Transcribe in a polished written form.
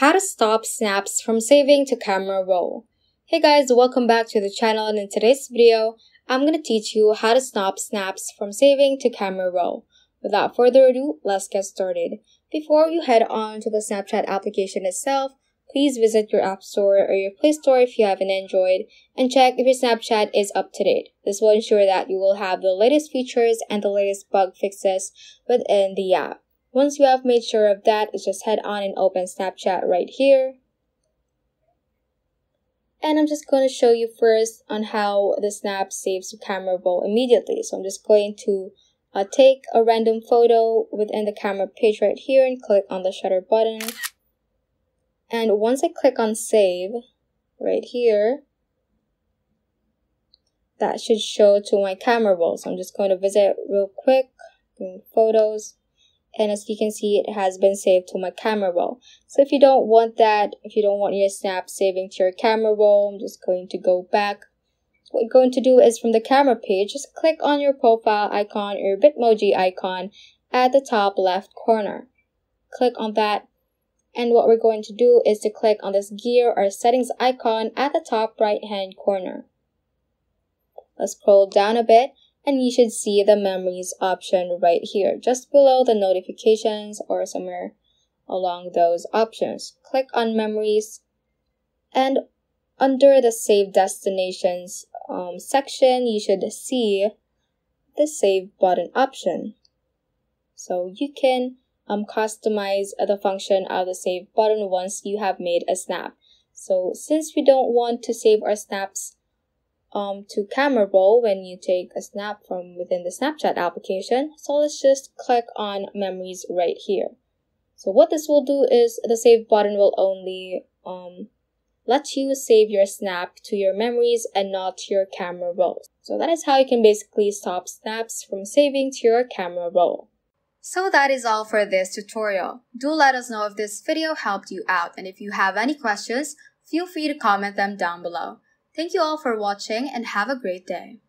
How to stop snaps from saving to Camera Roll. Hey guys, welcome back to the channel, and in today's video, I'm going to teach you how to stop snaps from saving to Camera Roll. Without further ado, let's get started. Before you head on to the Snapchat application itself, please visit your App Store or your Play Store if you have an Android and check if your Snapchat is up to date. This will ensure that you will have the latest features and the latest bug fixes within the app. Once you have made sure of that, just head on and open Snapchat right here. And I'm just going to show you first on how the snap saves to Camera Roll immediately. So I'm just going to take a random photo within the camera page right here and click on the shutter button. And once I click on save right here, that should show to my Camera Roll. So I'm just going to visit real quick, photos. And as you can see, it has been saved to my Camera Roll. So if you don't want that, if you don't want your snap saving to your Camera Roll, I'm just going to go back. What you're going to do is from the camera page, just click on your profile icon or your Bitmoji icon at the top left corner. Click on that. And what we're going to do is to click on this gear or settings icon at the top right hand corner. Let's scroll down a bit. And you should see the memories option right here, just below the notifications or somewhere along those options. Click on memories, and under the save destinations section, you should see the save button option. So you can customize the function of the save button once you have made a snap. So since we don't want to save our snaps to Camera Roll when you take a snap from within the Snapchat application, so let's just click on memories right here. So what this will do is the save button will only let you save your snap to your memories and not to your Camera Roll. So that is how you can basically stop snaps from saving to your Camera Roll. So that is all for this tutorial. Do let us know if this video helped you out, and if you have any questions, feel free to comment them down below. Thank you all for watching, and have a great day.